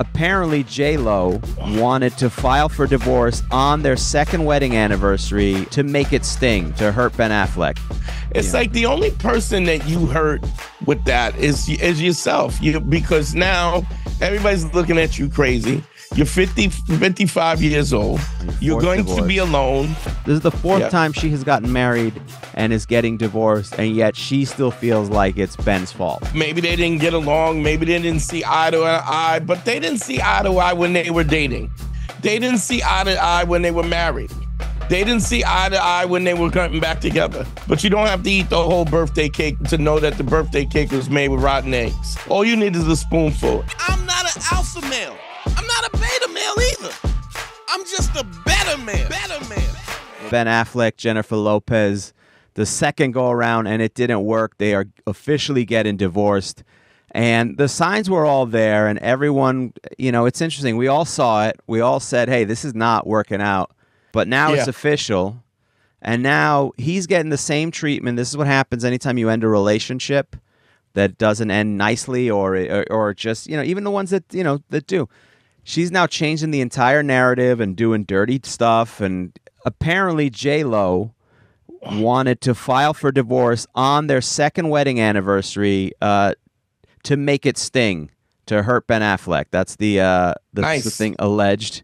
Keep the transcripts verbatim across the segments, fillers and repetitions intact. Apparently, J-Lo wanted to file for divorce on their second wedding anniversary to make it sting, to hurt Ben Affleck. It's yeah. like the only person that you hurt with that is, is yourself, you, because now everybody's looking at you crazy. You're fifty, fifty-five years old. You're going divorce. to be alone. This is the fourth yeah. time she has gotten married and is getting divorced, and yet she still feels like it's Ben's fault. Maybe they didn't get along. Maybe they didn't see eye to eye, but they didn't see eye to eye when they were dating. They didn't see eye to eye when they were married. They didn't see eye to eye when they were coming back together. But you don't have to eat the whole birthday cake to know that the birthday cake was made with rotten eggs. All you need is a spoonful. I'm not an alpha male. I'm not a beta male either. I'm just a better man. Better man. Ben Affleck, Jennifer Lopez, the second go around, and it didn't work. They are officially getting divorced. And the signs were all there, and everyone, you know, it's interesting. We all saw it. We all said, hey, this is not working out. But now yeah. it's official, and now he's getting the same treatment. This is what happens anytime you end a relationship that doesn't end nicely, or, or or just, you know, even the ones that, you know, that do. She's now changing the entire narrative and doing dirty stuff, and apparently J-Lo wanted to file for divorce on their second wedding anniversary uh, to make it sting, to hurt Ben Affleck. That's the uh, that's nice. the thing alleged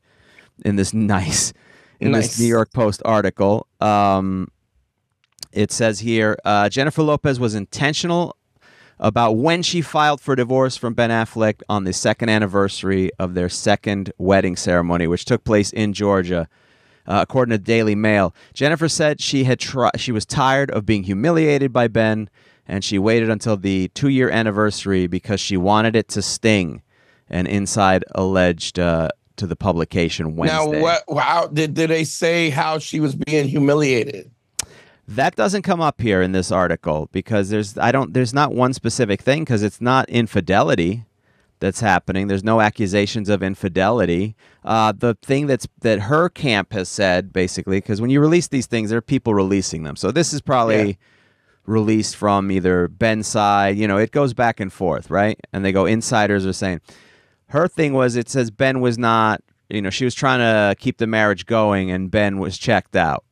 in this nice. In nice. this New York Post article, um, it says here, uh, Jennifer Lopez was intentional about when she filed for divorce from Ben Affleck on the second anniversary of their second wedding ceremony, which took place in Georgia. Uh, according to Daily Mail, Jennifer said she had tri she was tired of being humiliated by Ben, and she waited until the two-year anniversary because she wanted it to sting. And Inside alleged... Uh, to the publication Wednesday. Now, what, how, did, did they say how she was being humiliated? That doesn't come up here in this article because there's I don't there's not one specific thing, because it's not infidelity that's happening. There's no accusations of infidelity. Uh, the thing that's that her camp has said, basically, because when you release these things, there are people releasing them. So this is probably yeah. released from either Ben's side. You know, it goes back and forth, right? And they go, insiders are saying... Her thing was, it says Ben was not, you know, she was trying to keep the marriage going and Ben was checked out,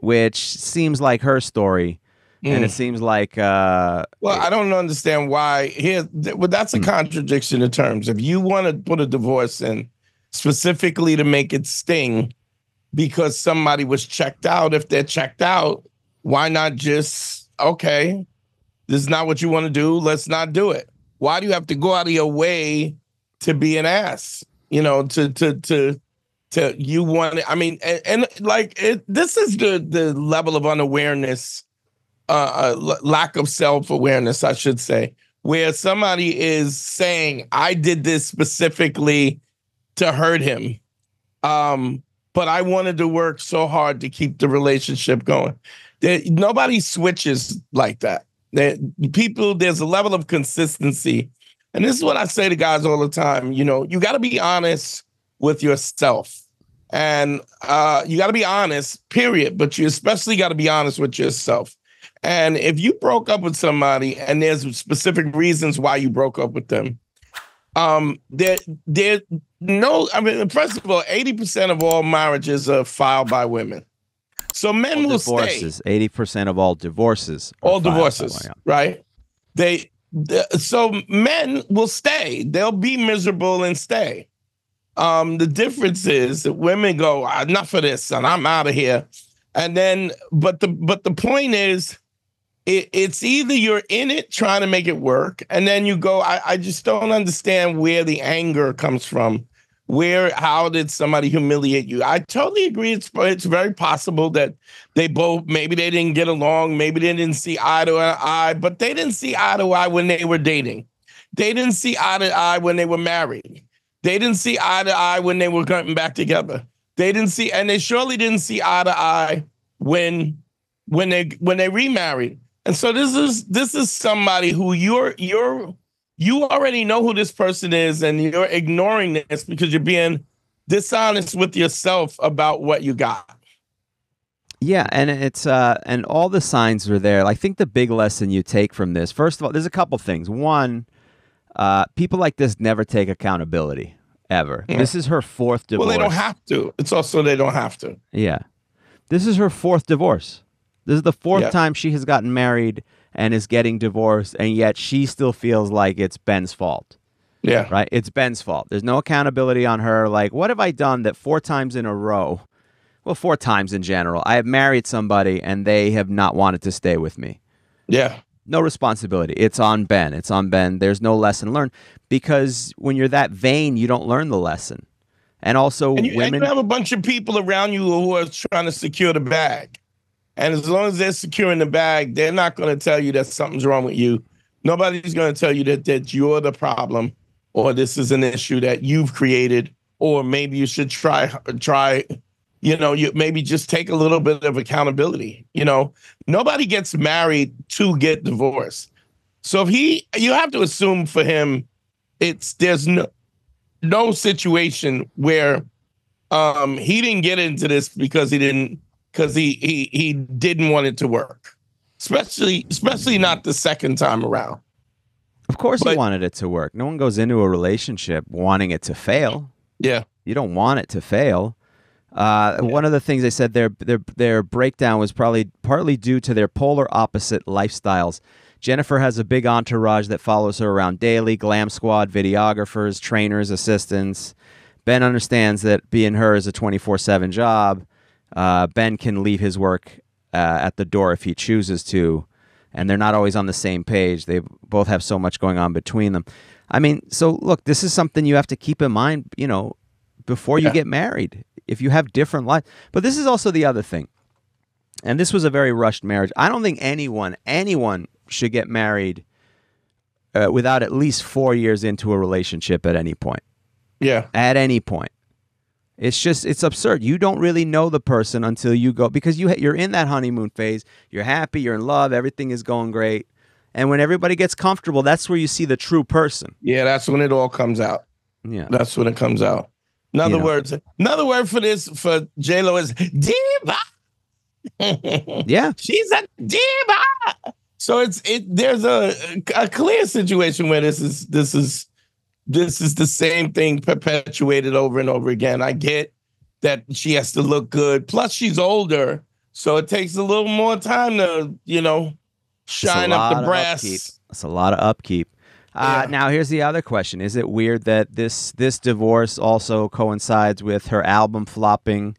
which seems like her story. Mm. And it seems like... Uh, well, I don't understand why. Here, well, that's a mm. contradiction in terms. If you want to put a divorce in specifically to make it sting because somebody was checked out, if they're checked out, why not just, okay, this is not what you want to do, let's not do it. Why do you have to go out of your way... to be an ass, you know, to, to, to, to, you want it. I mean, and, and like, it, this is the, the level of unawareness, uh, uh, lack of self-awareness, I should say, where somebody is saying, I did this specifically to hurt him. Um, but I wanted to work so hard to keep the relationship going. There, nobody switches like that. There, people, there's a level of consistency. And this is what I say to guys all the time. You know, you got to be honest with yourself, and uh, you got to be honest, period. But you especially got to be honest with yourself. And if you broke up with somebody and there's specific reasons why you broke up with them, um, there, there, no, I mean, first of all, eighty percent of all marriages are filed by women. So men all will divorces, stay. eighty percent of all divorces. All divorces, right? They... So men will stay. They'll be miserable and stay. Um, the difference is that women go, enough of this, son. I'm out of here. And then, but the but the point is, it, it's either you're in it trying to make it work, and then you go, I, I just don't understand where the anger comes from. Where, how did somebody humiliate you? I totally agree. It's, it's very possible that they both, maybe they didn't get along. Maybe they didn't see eye to eye, but they didn't see eye to eye when they were dating. They didn't see eye to eye when they were married. They didn't see eye to eye when they were coming back together. They didn't see, and they surely didn't see eye to eye when, when they, when they remarried. And so this is, this is somebody who you're, you're, you already know who this person is, and you're ignoring this because you're being dishonest with yourself about what you got. Yeah, and it's uh, and all the signs were there. I think the big lesson you take from this, first of all, there's a couple things. One, uh, people like this never take accountability, ever. Yeah. This is her fourth divorce. Well, they don't have to. It's also they don't have to. Yeah. This is her fourth divorce. This is the fourth yeah. time she has gotten married and is getting divorced, and yet she still feels like it's Ben's fault. Yeah. Right? It's Ben's fault. There's no accountability on her. Like, what have I done that four times in a row, well, four times in general, I have married somebody and they have not wanted to stay with me? Yeah. No responsibility. It's on Ben. It's on Ben. There's no lesson learned, because when you're that vain, you don't learn the lesson. And also and you, women... And you have a bunch of people around you who are trying to secure the bag. And as long as they're securing the bag, they're not going to tell you that something's wrong with you. Nobody's going to tell you that, that you're the problem, or this is an issue that you've created, or maybe you should try, try. you know, you maybe just take a little bit of accountability. You know, nobody gets married to get divorced. So if he, you have to assume for him, it's there's no, no situation where um, he didn't get into this because he didn't, because he, he he didn't want it to work, especially especially not the second time around. Of course, but he wanted it to work. No one goes into a relationship wanting it to fail. Yeah, you don't want it to fail. Uh, yeah. One of the things they said, their their their breakdown was probably partly due to their polar opposite lifestyles. Jennifer has a big entourage that follows her around daily: glam squad, videographers, trainers, assistants. Ben understands that being her is a twenty-four seven job. Uh, Ben can leave his work uh, at the door if he chooses to, and they're not always on the same page. They both have so much going on between them. I mean, so look, this is something you have to keep in mind, you know, before you yeah. get married, if you have different lives. But this is also the other thing, and this was a very rushed marriage. I don't think anyone, anyone should get married uh, without at least four years into a relationship at any point. Yeah. At any point. It's just, it's absurd. You don't really know the person until you go, because you, you're in that honeymoon phase. You're happy, you're in love, everything is going great. And when everybody gets comfortable, that's where you see the true person. Yeah, that's when it all comes out. Yeah. That's when it comes out. In other you know. words, another word for this, for J-Lo, is diva. Yeah. She's a diva. So it's, it, there's a, a clear situation where this is, this is, This is the same thing perpetuated over and over again. I get that she has to look good. Plus, she's older, so it takes a little more time to, you know, shine up the breasts. That's a lot of upkeep. Uh, yeah. Now, here's the other question. Is it weird that this, this divorce also coincides with her album flopping,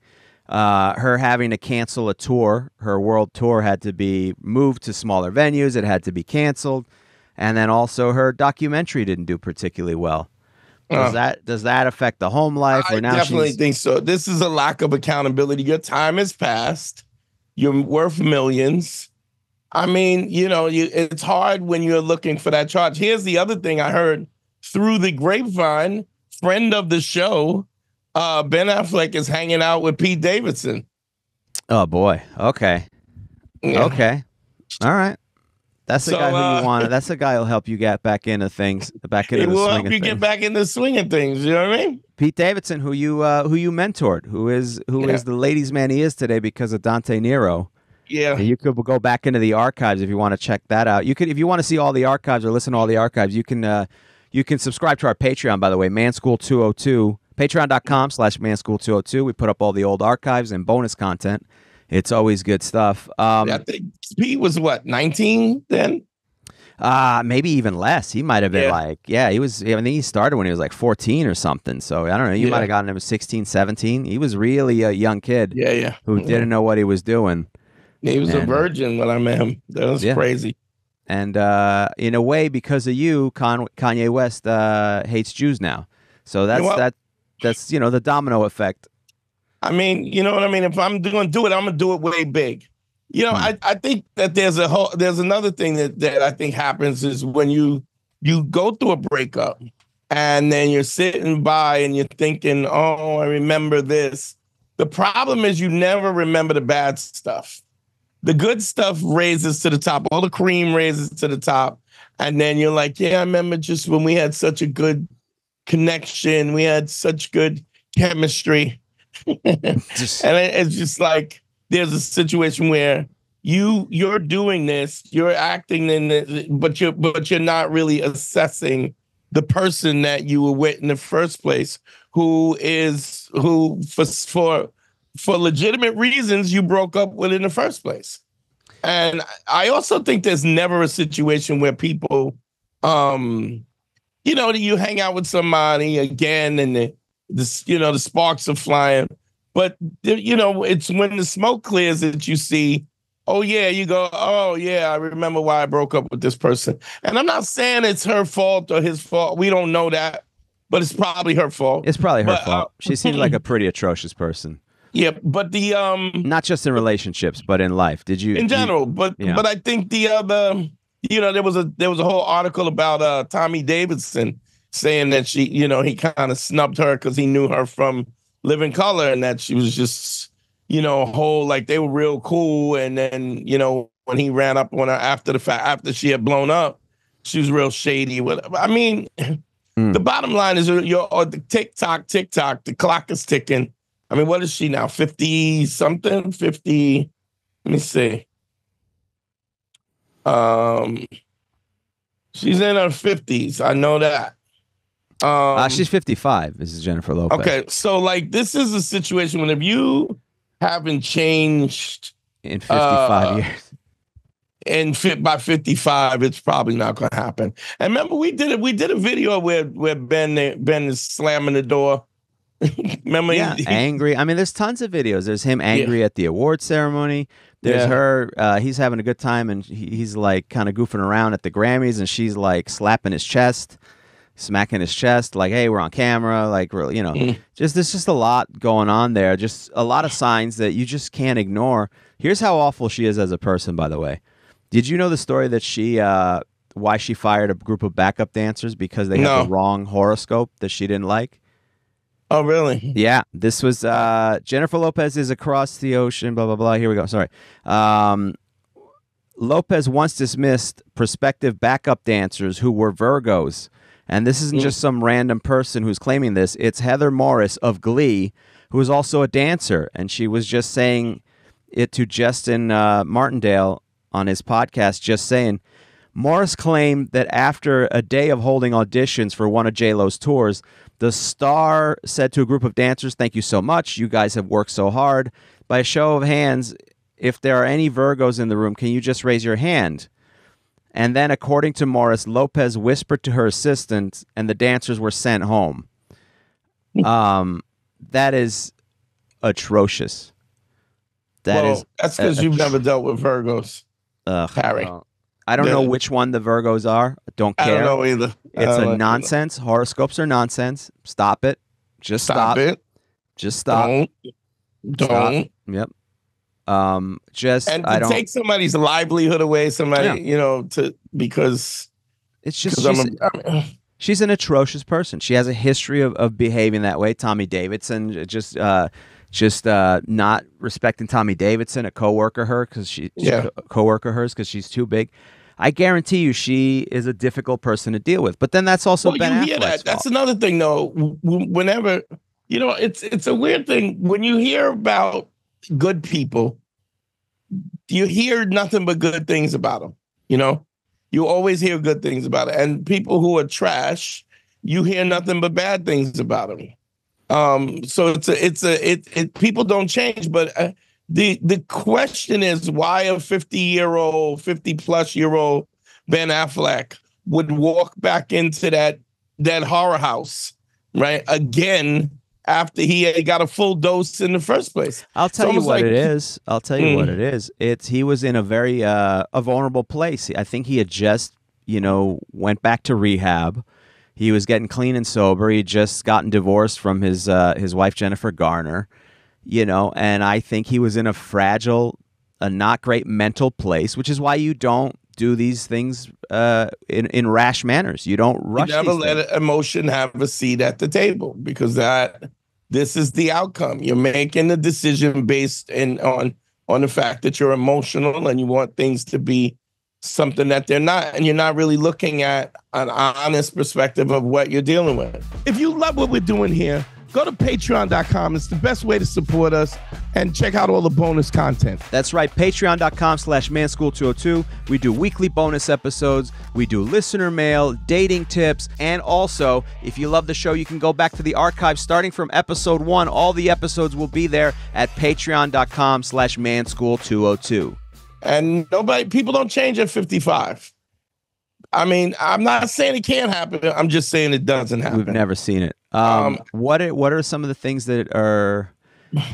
uh, her having to cancel a tour? Her world tour had to be moved to smaller venues. It had to be canceled. And then also her documentary didn't do particularly well. Does uh, that does that affect the home life? I or now definitely she's... think so. This is a lack of accountability. Your time has passed. You're worth millions. I mean, you know, you, it's hard when you're looking for that charge. Here's the other thing I heard through the grapevine. Friend of the show, uh, Ben Affleck is hanging out with Pete Davidson. Oh, boy. Okay. Yeah. Okay. All right. That's the so, guy who you uh, want. That's the guy who'll help you get back into things. Back into it the will swing help of you things. get back into swing of things. You know what I mean? Pete Davidson, who you uh, who you mentored, who is who yeah. is the ladies' man he is today because of Dante Nero. Yeah, and you could go back into the archives if you want to check that out. You could, if you want to see all the archives or listen to all the archives, you can uh, you can subscribe to our Patreon. By the way, Man School two oh two, patreon dot com slash Man School two oh two. We put up all the old archives and bonus content. It's always good stuff. Um, I think Pete was, what, nineteen then? Uh, maybe even less. He might have been yeah. like, yeah, he was. I think he started when he was like fourteen or something. So I don't know. You yeah. might have gotten him at sixteen, seventeen. He was really a young kid yeah, yeah. who yeah. didn't know what he was doing. He was and, a virgin when I met him. That was yeah. crazy. And uh, in a way, because of you, Con Kanye West uh, hates Jews now. So that's, you know that, that's you know, the domino effect. I mean, you know what I mean? If I'm going to do it, I'm going to do it way big. You know, I, I think that there's a whole, there's another thing that, that I think happens is when you, you go through a breakup and then you're sitting by and you're thinking, oh, I remember this. The problem is you never remember the bad stuff. The good stuff raises to the top. All the cream raises to the top. And then you're like, yeah, I remember just when we had such a good connection. We had such good chemistry. And it's just like there's a situation where you you're doing this, you're acting in this, but you're but you're not really assessing the person that you were with in the first place, who is who for for for legitimate reasons you broke up with in the first place. And I also think there's never a situation where people, um, you know, you hang out with somebody again and the, the you know, the sparks are flying. But, you know, it's when the smoke clears that you see, oh, yeah, you go, oh, yeah, I remember why I broke up with this person. And I'm not saying it's her fault or his fault. We don't know that, but it's probably her fault. It's probably her but, fault. Uh, she seemed like a pretty atrocious person. Yeah, but the um not just in relationships, but in life. Did you in general? You, but yeah. but I think the other, you know, there was a there was a whole article about uh, Tommy Davidson saying that she, you know, he kind of snubbed her because he knew her from Living Color, and that she was just, you know, whole like they were real cool. And then, you know, when he ran up on her after the fact, after she had blown up, she was real shady. Whatever. I mean, mm. the bottom line is your the TikTok, TikTok. The clock is ticking. I mean, what is she now? fifty something? fifty. Let me see. Um, she's in her fifties. I know that. Um, uh, she's fifty-five. This is Jennifer Lopez. Okay. So, like, this is a situation when if you haven't changed in fifty-five uh, years, and fit by fifty-five, it's probably not going to happen. And remember, we did it. We did a video where, where Ben, Ben is slamming the door. Remember, yeah, he, angry. I mean, there's tons of videos. There's him angry yeah. at the award ceremony. There's yeah. her. Uh, he's having a good time, and he, he's like kind of goofing around at the Grammys, and she's like slapping his chest, smacking his chest, like, "Hey, we're on camera." Like, you know, mm. just there's just a lot going on there. Just a lot of signs that you just can't ignore. Here's how awful she is as a person, by the way. Did you know the story that she, uh, why she fired a group of backup dancers because they no. had the wrong horoscope that she didn't like? Oh, really? Yeah. This was uh, Jennifer Lopez is across the ocean, blah, blah, blah. Here we go. Sorry. Um, Lopez once dismissed prospective backup dancers who were Virgos. And this isn't just some random person who's claiming this. It's Heather Morris of Glee, who is also a dancer. And she was just saying it to Justin uh, Martindale on his podcast, just saying, Morris claimed that after a day of holding auditions for one of J Lo's tours, the star said to a group of dancers, "Thank you so much. You guys have worked so hard. By a show of hands, if there are any Virgos in the room, can you just raise your hand?" And then, according to Morris, Lopez whispered to her assistant, and the dancers were sent home. Um, that is atrocious. That well, is that's because you've never dealt with Virgos, uh, Harry. Well, I don't yeah. know which one the Virgos are. Don't care. I don't know either. It's a nonsense. Either. Horoscopes are nonsense. Stop it. Just stop. stop. it. Just stop. Don't. Don't. Stop. Yep. Um, just and to I don't take somebody's livelihood away. Somebody, yeah. you know, to because it's just she's, I'm a, I'm a, she's an atrocious person. She has a history of of behaving that way. Tommy Davidson just uh, just uh, not respecting Tommy Davidson, a coworker her because she yeah. a coworker hers because she's too big. I guarantee you she is a difficult person to deal with. But then that's also well, Ben Affleck's that. That's another thing, though. Whenever, you know, it's it's a weird thing. When you hear about good people, you hear nothing but good things about them. You know, you always hear good things about it. And people who are trash, you hear nothing but bad things about them. Um, so it's a, it's a, it, it people don't change, but... Uh, The the question is why a fifty-year-old, fifty-plus-year-old Ben Affleck would walk back into that that horror house, right, again after he had got a full dose in the first place. I'll tell you what like, it is. I'll tell you mm. what it is. It's he was in a very uh, a vulnerable place. I think he had just, you know, went back to rehab. He was getting clean and sober. He had just gotten divorced from his uh, his wife, Jennifer Garner. You know, and I think he was in a fragile, a not great mental place, which is why you don't do these things uh, in, in rash manners. You don't rush. You never let emotion have a seat at the table because that this is the outcome. You're making a decision based in, on, on the fact that you're emotional and you want things to be something that they're not, and you're not really looking at an honest perspective of what you're dealing with. If you love what we're doing here, Go to patreon dot com. It's the best way to support us and check out all the bonus content. That's right. Patreon dot com slash Man School two oh two. We do weekly bonus episodes. We do listener mail, dating tips. And also, if you love the show, you can go back to the archives starting from episode one. All the episodes will be there at patreon dot com slash Man School two oh two. And nobody, people don't change at fifty-five. I mean, I'm not saying it can't happen. I'm just saying it doesn't happen. We've never seen it. Um, um, what are, what are some of the things that are,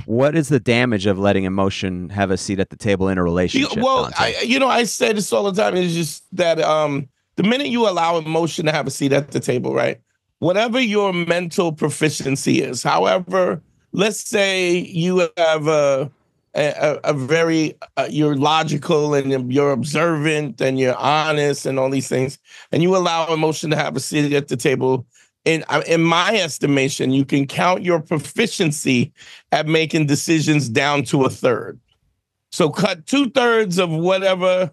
what is the damage of letting emotion have a seat at the table in a relationship? You, well, I, you know, I say this all the time. It's just that um, the minute you allow emotion to have a seat at the table, right? Whatever your mental proficiency is. However, let's say you have a, A, a very, uh, you're logical and you're observant and you're honest and all these things, and you allow emotion to have a seat at the table. In, in my estimation, you can count your proficiency at making decisions down to a third. So cut two thirds of whatever,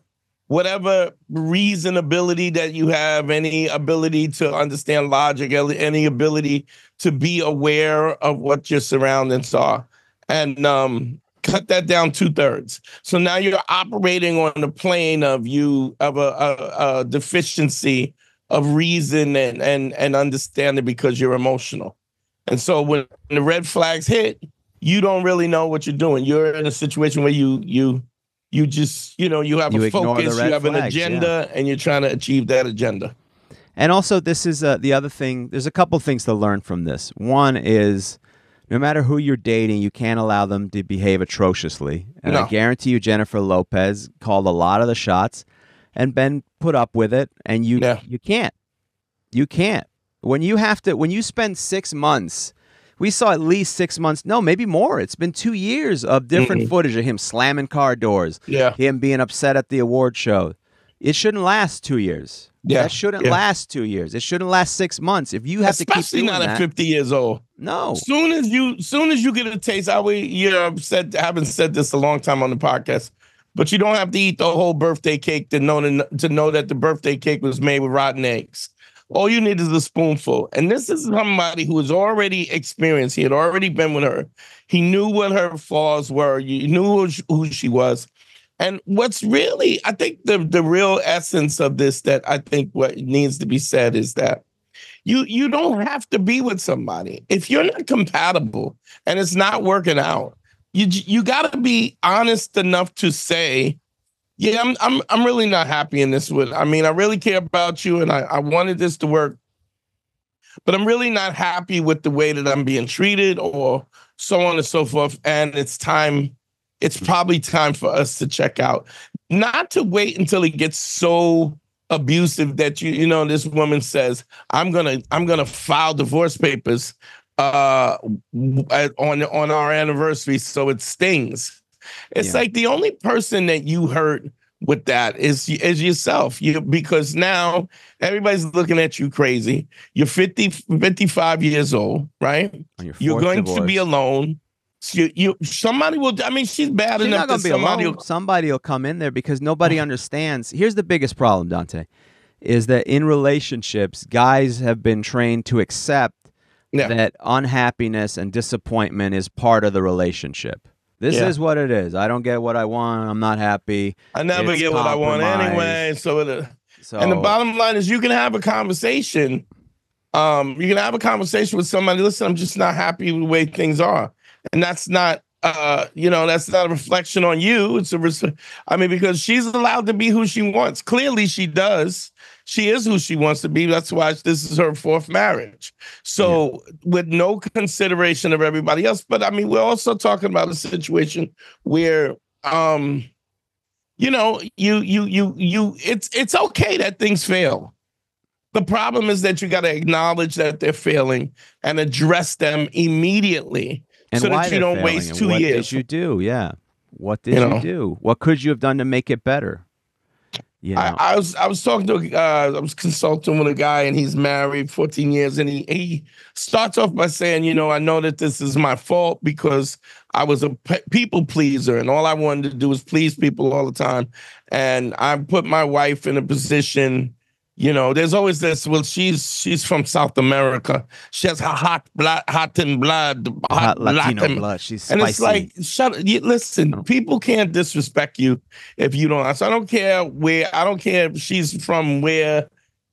whatever reasonability that you have, any ability to understand logic, any ability to be aware of what your surroundings are. And, um, cut that down two thirds. So now you're operating on the plane of you of a, a, a deficiency of reason and, and, and understanding because you're emotional. And so when the red flags hit, you don't really know what you're doing. You're in a situation where you you you just, you know, you have you a focus, you have flags, an agenda, yeah. And you're trying to achieve that agenda. And also this is uh, the other thing. There's a couple things to learn from this. One is, no matter who you're dating, you can't allow them to behave atrociously. And no. I guarantee you Jennifer Lopez called a lot of the shots and Ben put up with it, and you yeah. you can't. You can't. When you have to when you spend six months, we saw at least six months, no, maybe more. It's been two years of different mm-hmm. footage of him slamming car doors, yeah. him being upset at the award show. It shouldn't last two years. Yeah, that shouldn't yeah. last two years. It shouldn't last six months. If you have Especially to keep Especially not at that, fifty years old. No. Soon as you, soon as you get a taste, I we you know, I've said, I haven't said this a long time on the podcast, but you don't have to eat the whole birthday cake to know to, to know that the birthday cake was made with rotten eggs. All you need is a spoonful. And this is somebody who has already experienced. He had already been with her. He knew what her flaws were. He knew who she, who she was. And what's really, I think the, the real essence of this that I think what needs to be said is that you you don't have to be with somebody. If you're not compatible and it's not working out, you you got to be honest enough to say, yeah, I'm I'm I'm really not happy in this with. I mean, I really care about you and I, I wanted this to work, but I'm really not happy with the way that I'm being treated or so on and so forth. And it's time. It's probably time for us to check out. Not to wait until it gets so abusive that you, you know, this woman says, "I'm gonna, I'm gonna file divorce papers uh, on on our anniversary," so it stings. It's yeah. like the only person that you hurt with that is is yourself. You because now everybody's looking at you crazy. You're fifty, fifty-five years old, right? You're going divorce. to be alone. You, you, somebody will. I mean, she's bad she's enough. Not that be somebody, will, somebody will come in there because nobody understands. Here's the biggest problem, Dante, is that in relationships, guys have been trained to accept yeah. that unhappiness and disappointment is part of the relationship. This yeah. is what it is. I don't get what I want. I'm not happy. I never it's get what I want anyway. So, it, uh, so, and the bottom line is, you can have a conversation. Um, you can have a conversation with somebody. Listen, I'm just not happy with the way things are. And that's not, uh, you know, that's not a reflection on you. It's a, res- I mean, because she's allowed to be who she wants. Clearly, she does. She is who she wants to be. That's why this is her fourth marriage. So yeah. with no consideration of everybody else. But I mean, we're also talking about a situation where, um, you know, you, you, you, you, it's, it's okay that things fail. The problem is that you got to acknowledge that they're failing and address them immediately. And so that you don't failing. waste two what years. What did you do? Yeah. What did you, you know? do? What could you have done to make it better? You know? I, I was I was talking to uh, I was consulting with a guy, and he's married fourteen years, and he he starts off by saying, you know, I know that this is my fault because I was a pe- people pleaser, and all I wanted to do was please people all the time, and I put my wife in a position You know, there's always this. Well, she's she's from South America. She has her hot blood, hot and blood, hot, hot Latino Latin. blood. She's and spicy. And it's like, shut. You, listen, people can't disrespect you if you don't. So I don't care where. I don't care if she's from where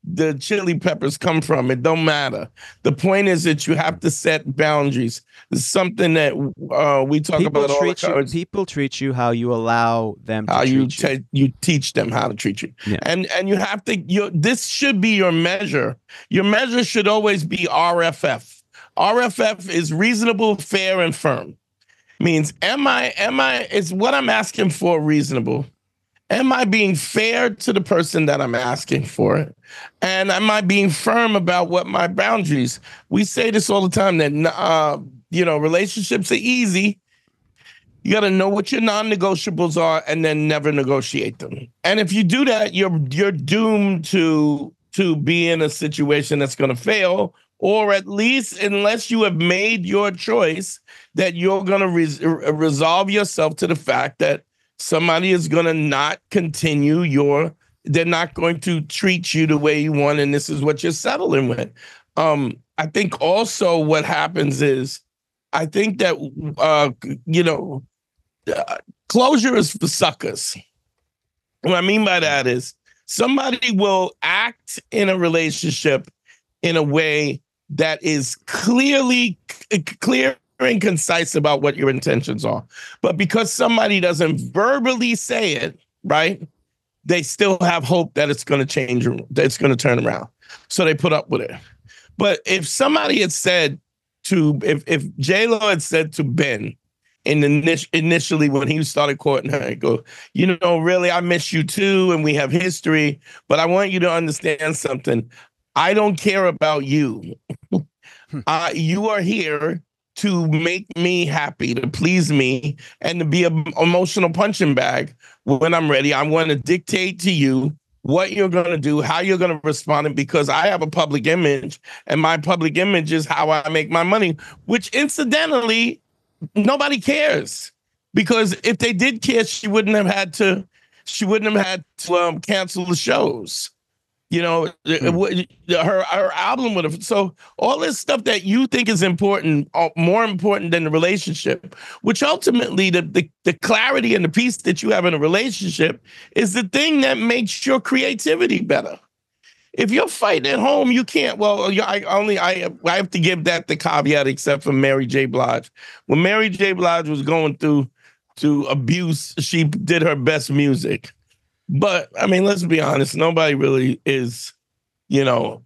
the chili peppers come from. It don't matter. The point is that you have to set boundaries. It's something that uh, we talk people about. Treat all you, people treat you how you allow them to how treat you. Te- you teach them how to treat you. Yeah. And and you have to, you, this should be your measure. Your measure should always be R F F. R F F is reasonable, fair, and firm. Means, am I, am I, is what I'm asking for reasonable? Am I being fair to the person that I'm asking for it? And am I being firm about what my boundaries? We say this all the time that, uh, you know, relationships are easy. You got to know what your non-negotiables are and then never negotiate them. And if you do that, you're you're doomed to to be in a situation that's going to fail, or at least unless you have made your choice that you're going to re- resolve yourself to the fact that somebody is going to not continue your, they're not going to treat you the way you want, and this is what you're settling with. Um, I think also what happens is, I think that, uh, you know, uh, closure is for suckers. What I mean by that is somebody will act in a relationship in a way that is clearly c- clear and concise about what your intentions are. But because somebody doesn't verbally say it, right, they still have hope that it's going to change, that it's going to turn around. So they put up with it. But if somebody had said to, if, if J-Lo had said to Ben in the, initially when he started courting her, he'd go, you know, really, I miss you too, and we have history, but I want you to understand something. I don't care about you. uh, you are here to make me happy, to please me, and to be an emotional punching bag when I'm ready. I want to dictate to you what you're going to do, how you're going to respond, because I have a public image, and my public image is how I make my money, which incidentally, nobody cares. Because if they did care, she wouldn't have had to, she wouldn't have had to um, cancel the shows. You know, her her album would have. So all this stuff that you think is important, more important than the relationship, which ultimately the, the, the clarity and the peace that you have in a relationship is the thing that makes your creativity better. If you're fighting at home, you can't. Well, I only I, I have to give that the caveat, except for Mary J. Blige. When Mary J. Blige was going through to abuse, she did her best music. But, I mean, let's be honest, nobody really is, you know,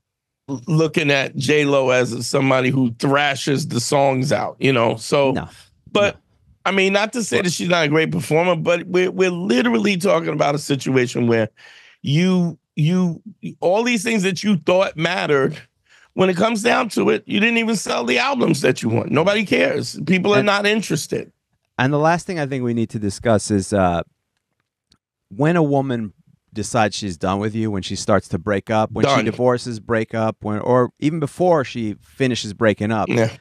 looking at J-Lo as somebody who thrashes the songs out, you know. So, no, but, no. I mean, not to say that she's not a great performer, but we're, we're literally talking about a situation where you, you, all these things that you thought mattered, when it comes down to it, you didn't even sell the albums that you want. Nobody cares. People are and, not interested. And the last thing I think we need to discuss is, uh, when a woman decides she's done with you, when she starts to break up, when done. she divorces, break up, when, or even before she finishes breaking up, yeah.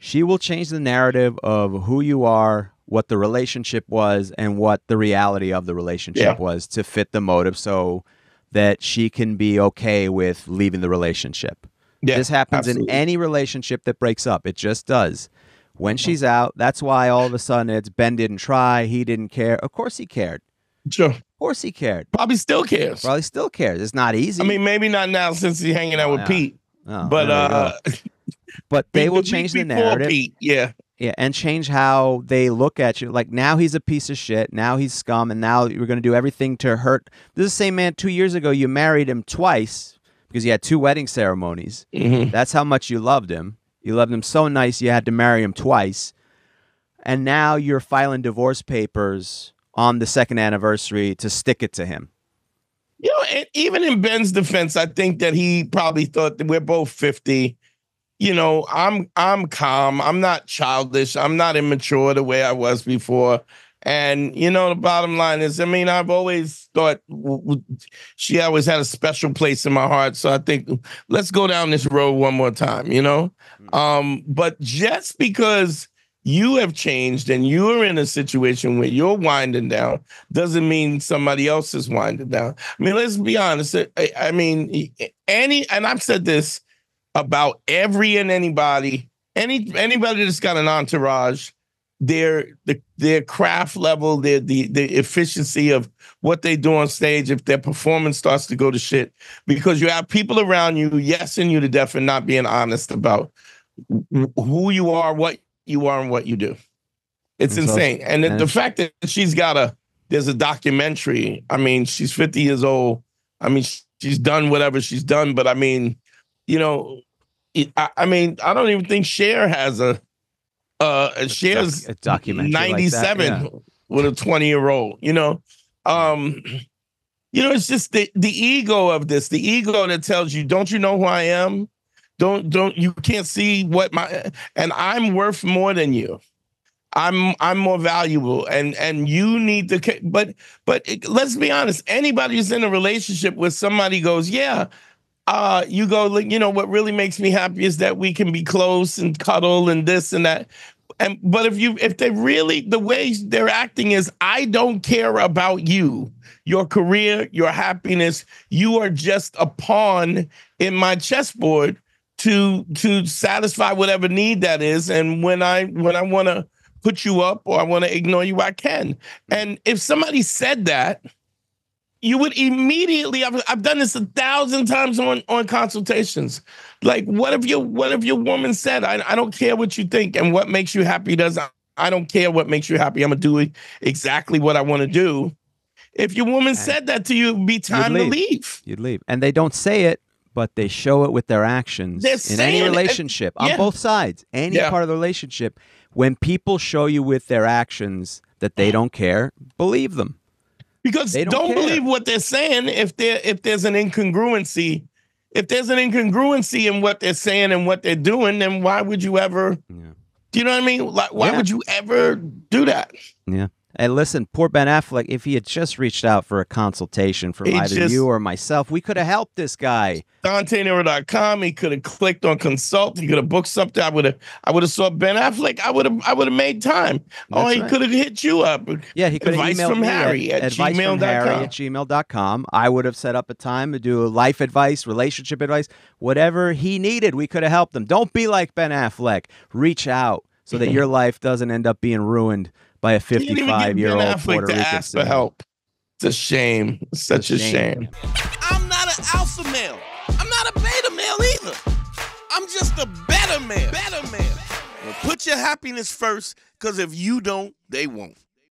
she will change the narrative of who you are, what the relationship was, and what the reality of the relationship yeah. was to fit the motive so that she can be okay with leaving the relationship. Yeah, this happens absolutely. in any relationship that breaks up. It just does. When she's out, that's why all of a sudden it's Ben didn't try, he didn't care. Of course he cared. Sure. Of course he cared. Probably still cares. Probably still cares. It's not easy. I mean, maybe not now since he's hanging out with yeah. Pete. Oh, but uh, but they will change the narrative. Pete, yeah. Yeah, and change how they look at you. Like, now he's a piece of shit. Now he's scum. And now you're going to do everything to hurt. This is the same man two years ago. You married him twice because you had two wedding ceremonies. Mm-hmm. That's how much you loved him. You loved him so nice you had to marry him twice. And now you're filing divorce papers on the second anniversary to stick it to him. You know, and even in Ben's defense, I think that he probably thought that we're both fifty. You know, I'm I'm calm. I'm not childish. I'm not immature the way I was before. And, you know, the bottom line is, I mean, I've always thought she always had a special place in my heart. So I think let's go down this road one more time, you know. Um, but just because you have changed and you're in a situation where you're winding down doesn't mean somebody else is winding down. I mean, let's be honest. I, I mean, any, and I've said this about every and anybody, any anybody that's got an entourage, their the, their craft level, their the the efficiency of what they do on stage, if their performance starts to go to shit, because you have people around you yesing you to death and not being honest about who you are, what you are, and what you do. It's and insane. So, and the, the fact that she's got a, there's a documentary. I mean, she's fifty years old. I mean, she's done whatever she's done, but I mean, you know, it, I, I mean, I don't even think Cher has a, uh, Cher's a documentary ninety-seven like that, yeah. with a twenty year old, you know? Um, you know, it's just the, the ego of this, the ego that tells you, don't you know who I am? Don't don't you can't see what my and I'm worth more than you. I'm I'm more valuable and and you need to. But but it, let's be honest. Anybody who's in a relationship with somebody goes, yeah, uh, you go, you know, what really makes me happy is that we can be close and cuddle and this and that. And but if you if they really the way they're acting is, I don't care about you, your career, your happiness. You are just a pawn in my chessboard to to satisfy whatever need that is. And when I when I want to put you up or I want to ignore you, I can. And if somebody said that, you would immediately, I've, I've done this a thousand times on, on consultations. Like, what if your, what if your woman said, I, I don't care what you think and what makes you happy doesn't, I don't care what makes you happy. I'm going to do exactly what I want to do. If your woman and said that to you, it would be time you'd leave. to leave. You'd leave. And they don't say it, but they show it with their actions They're in saying, any relationship, uh, yeah. on both sides, any yeah. part of the relationship. When people show you with their actions that they don't care, believe them. Because they don't, don't believe what they're saying if there if there's an incongruency. If there's an incongruency in what they're saying and what they're doing, then why would you ever, yeah. do you know what I mean? Like, why yeah. would you ever do that? Yeah. And listen, poor Ben Affleck, if he had just reached out for a consultation from he either just, you or myself, we could have helped this guy. Dante Nero dot com, he could have clicked on consult, he could have booked something. I would have I would have saw Ben Affleck, I would have I would have made time. That's oh, he right. could have hit you up. Yeah, he could have advice emailed from Harry at, at gmail dot com. I would have set up a time to do life advice, relationship advice, whatever he needed, we could have helped him. Don't be like Ben Affleck. Reach out so that your life doesn't end up being ruined by a fifty-five-year-old Puerto Rican. Ask for help. It's a shame. It's such it's a, shame. a shame. I'm not an alpha male. I'm not a beta male either. I'm just a better man. Better man. Better man. Put your happiness first, because if you don't, they won't.